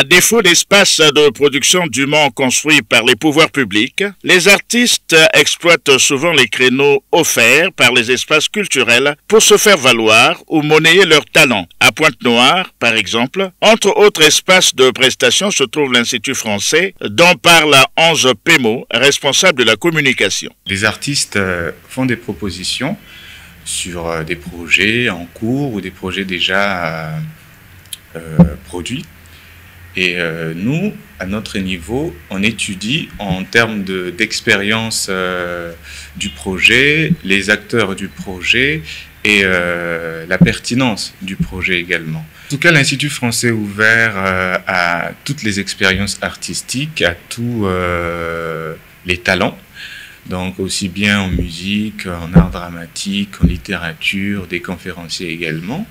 À défaut d'espace de production dûment construit par les pouvoirs publics, les artistes exploitent souvent les créneaux offerts par les espaces culturels pour se faire valoir ou monnayer leurs talents. À Pointe-Noire, par exemple, entre autres espaces de prestation se trouve l'Institut français, dont parle Ange Pémo, responsable de la communication. Les artistes font des propositions sur des projets en cours ou des projets déjà produits. Et nous, à notre niveau, on étudie en termes d'expérience du projet, les acteurs du projet et la pertinence du projet également. En tout cas, l'Institut français est ouvert à toutes les expériences artistiques, à tous les talents. Donc aussi bien en musique, en art dramatique, en littérature, des conférenciers également.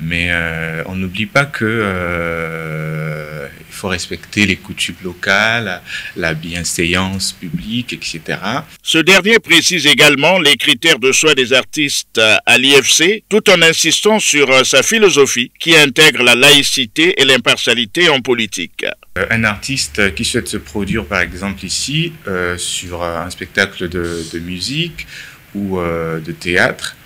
Mais on n'oublie pas que il faut respecter les coutumes locales, la bienséance publique, etc. Ce dernier précise également les critères de choix des artistes à l'IFC, tout en insistant sur sa philosophie qui intègre la laïcité et l'impartialité en politique. Un artiste qui souhaite se produire, par exemple ici, sur un spectacle de musique ou de théâtre,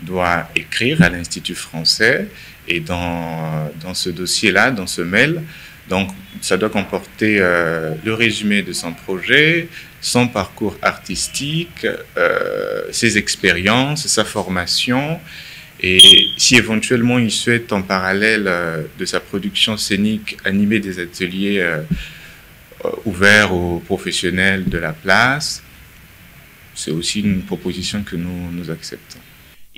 doit écrire à l'Institut français et dans ce dossier-là, dans ce mail, donc ça doit comporter le résumé de son projet, son parcours artistique, ses expériences, sa formation, et si éventuellement il souhaite en parallèle de sa production scénique animer des ateliers ouverts aux professionnels de la place, c'est aussi une proposition que nous acceptons.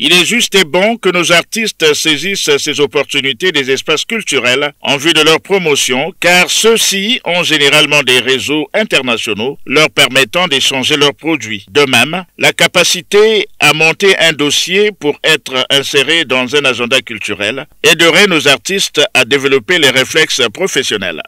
Il est juste et bon que nos artistes saisissent ces opportunités des espaces culturels en vue de leur promotion, car ceux-ci ont généralement des réseaux internationaux leur permettant d'échanger leurs produits. De même, la capacité à monter un dossier pour être inséré dans un agenda culturel aiderait nos artistes à développer les réflexes professionnels.